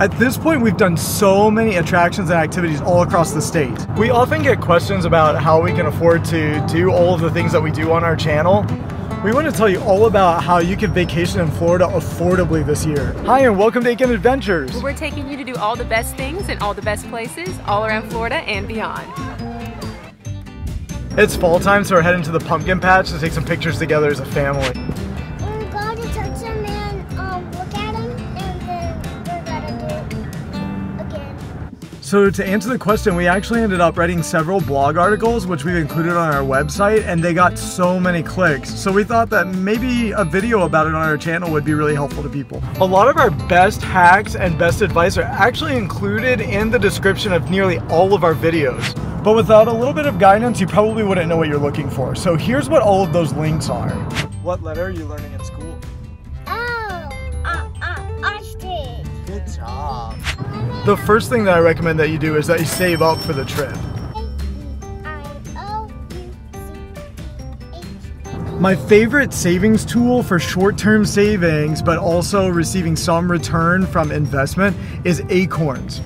At this point, we've done so many attractions and activities all across the state. We often get questions about how we can afford to do all of the things that we do on our channel. We want to tell you all about how you can vacation in Florida affordably this year. Hi, and welcome to Aiken Adventures. We're taking you to do all the best things and all the best places all around Florida and beyond. It's fall time, so we're heading to the pumpkin patch to take some pictures together as a family. We're going to touch them and look at them, and then we're going to do it again. So to answer the question, we actually ended up writing several blog articles, which we've included on our website, and they got so many clicks. So we thought that maybe a video about it on our channel would be really helpful to people. A lot of our best hacks and best advice are actually included in the description of nearly all of our videos. But without a little bit of guidance, you probably wouldn't know what you're looking for. So here's what all of those links are. What letter are you learning in school? Ostrich. Good job. The first thing that I recommend that you do is that you save up for the trip. My favorite savings tool for short-term savings, but also receiving some return from investment, is Acorns.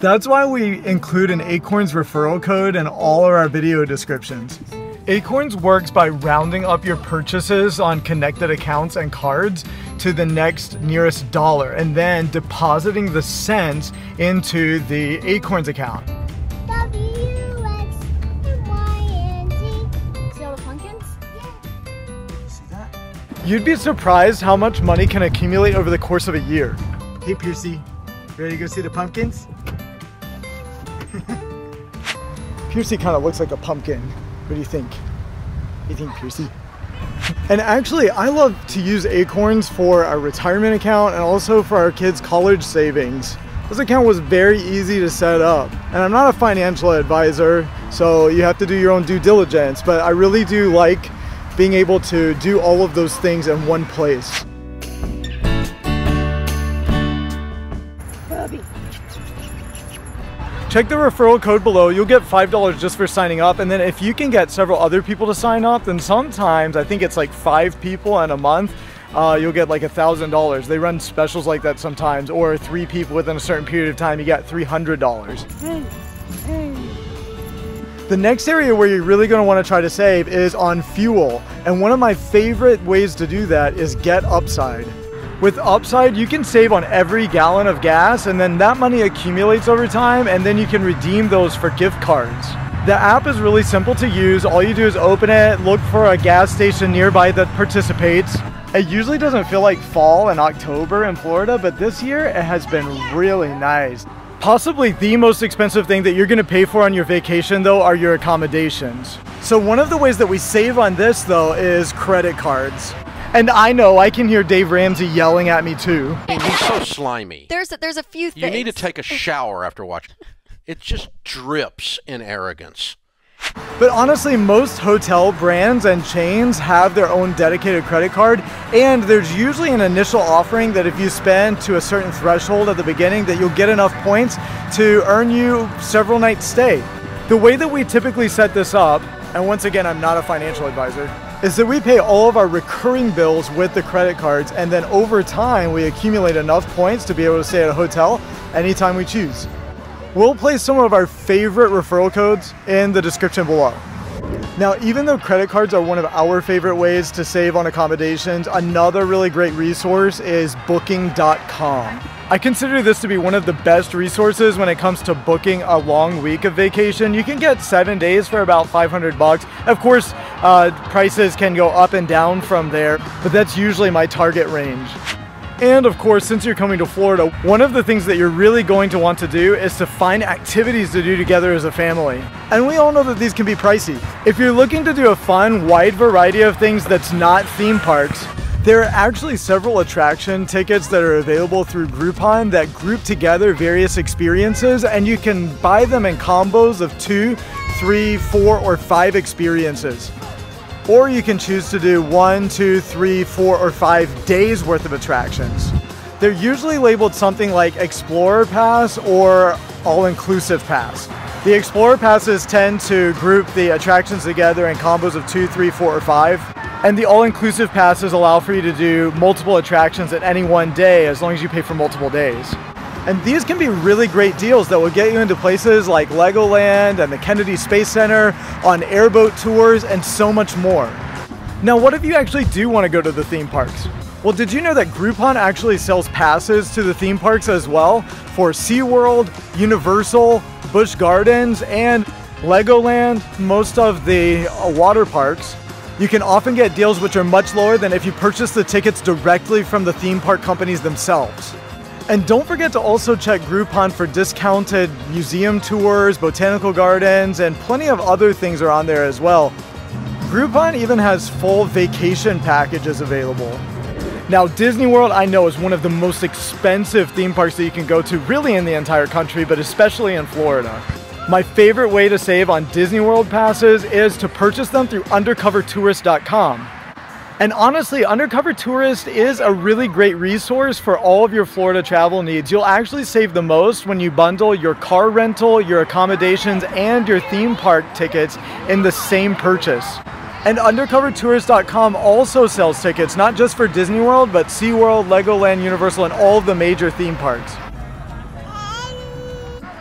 That's why we include an Acorns referral code in all of our video descriptions. Acorns works by rounding up your purchases on connected accounts and cards to the next nearest dollar and then depositing the cents into the Acorns account. You'd be surprised how much money can accumulate over the course of a year. Hey Piercy, ready to go see the pumpkins? Piercy kind of looks like a pumpkin. What do you think? You think Piercy? And actually, I love to use Acorns for our retirement account and also for our kids' college savings. This account was very easy to set up. And I'm not a financial advisor, so you have to do your own due diligence, but I really do like being able to do all of those things in one place. Bobby. Check the referral code below. You'll get $5 just for signing up. And then if you can get several other people to sign up, then sometimes, I think it's like 5 people in a month, you'll get like $1,000. They run specials like that sometimes, or 3 people within a certain period of time, you got $300. The next area where you're really going to want to try to save is on fuel. And one of my favorite ways to do that is get Upside. With Upside, you can save on every gallon of gas, and then that money accumulates over time, and then you can redeem those for gift cards. The app is really simple to use. All you do is open it, look for a gas station nearby that participates. It usually doesn't feel like fall in October in Florida, but this year it has been really nice. Possibly the most expensive thing that you're going to pay for on your vacation, though, are your accommodations. So one of the ways that we save on this, though, is credit cards. And I know, I can hear Dave Ramsey yelling at me, too. He's so slimy. There's a few things. You need to take a shower after watching. It just drips in arrogance. But honestly, most hotel brands and chains have their own dedicated credit card, and there's usually an initial offering that if you spend to a certain threshold at the beginning that you'll get enough points to earn you several nights stay. The way that we typically set this up, and once again, I'm not a financial advisor, is that we pay all of our recurring bills with the credit cards, and then over time, we accumulate enough points to be able to stay at a hotel anytime we choose. We'll place some of our favorite referral codes in the description below. Now, even though credit cards are one of our favorite ways to save on accommodations, another really great resource is booking.com. I consider this to be one of the best resources when it comes to booking a long week of vacation. You can get 7 days for about $500. Of course, prices can go up and down from there, but that's usually my target range. And of course, since you're coming to Florida, one of the things that you're really going to want to do is to find activities to do together as a family. And we all know that these can be pricey. If you're looking to do a fun, wide variety of things that's not theme parks, there are actually several attraction tickets that are available through Groupon that group together various experiences, and you can buy them in combos of 2, 3, 4, or 5 experiences. Or you can choose to do 1, 2, 3, 4, or 5 days worth of attractions. They're usually labeled something like Explorer Pass or All-Inclusive Pass. The Explorer passes tend to group the attractions together in combos of 2, 3, 4, or 5. And the all-inclusive passes allow for you to do multiple attractions at any one day as long as you pay for multiple days. And these can be really great deals that will get you into places like Legoland and the Kennedy Space Center, on airboat tours, and so much more. Now, what if you actually do want to go to the theme parks? Well, did you know that Groupon actually sells passes to the theme parks as well for SeaWorld, Universal, Busch Gardens, and Legoland, most of the water parks? You can often get deals which are much lower than if you purchase the tickets directly from the theme park companies themselves. And don't forget to also check Groupon for discounted museum tours, botanical gardens, and plenty of other things are on there as well. Groupon even has full vacation packages available. Now, Disney World, I know, is one of the most expensive theme parks that you can go to really in the entire country, but especially in Florida. My favorite way to save on Disney World passes is to purchase them through UndercoverTourist.com. And honestly, Undercover Tourist is a really great resource for all of your Florida travel needs. You'll actually save the most when you bundle your car rental, your accommodations, and your theme park tickets in the same purchase. And UndercoverTourist.com also sells tickets, not just for Disney World, but SeaWorld, Legoland, Universal, and all of the major theme parks.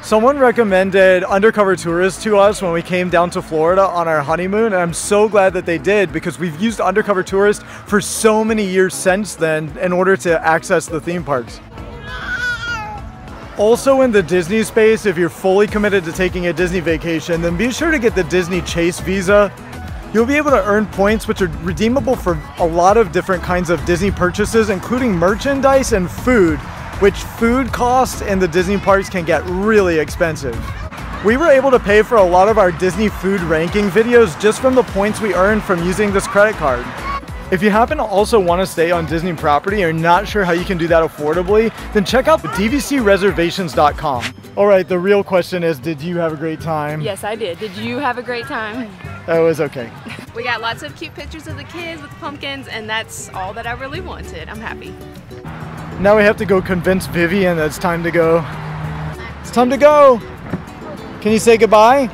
Someone recommended Undercover Tourist to us when we came down to Florida on our honeymoon, and I'm so glad that they did, because we've used Undercover Tourist for so many years since then in order to access the theme parks. Also, in the Disney space, if you're fully committed to taking a Disney vacation, then be sure to get the Disney Chase Visa. You'll be able to earn points which are redeemable for a lot of different kinds of Disney purchases, including merchandise and food, which food costs in the Disney parks can get really expensive. We were able to pay for a lot of our Disney food ranking videos just from the points we earned from using this credit card. If you happen to also want to stay on Disney property or not sure how you can do that affordably, then check out dvcreservations.com. All right, the real question is, did you have a great time? Yes, I did. Did you have a great time? It was okay. We got lots of cute pictures of the kids with the pumpkins, and that's all that I really wanted. I'm happy. Now we have to go convince Vivian that it's time to go. It's time to go! Can you say goodbye?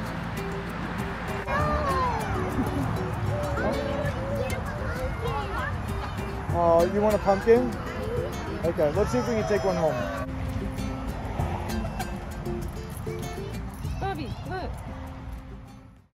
Oh, you want a pumpkin? Okay, let's see if we can take one home.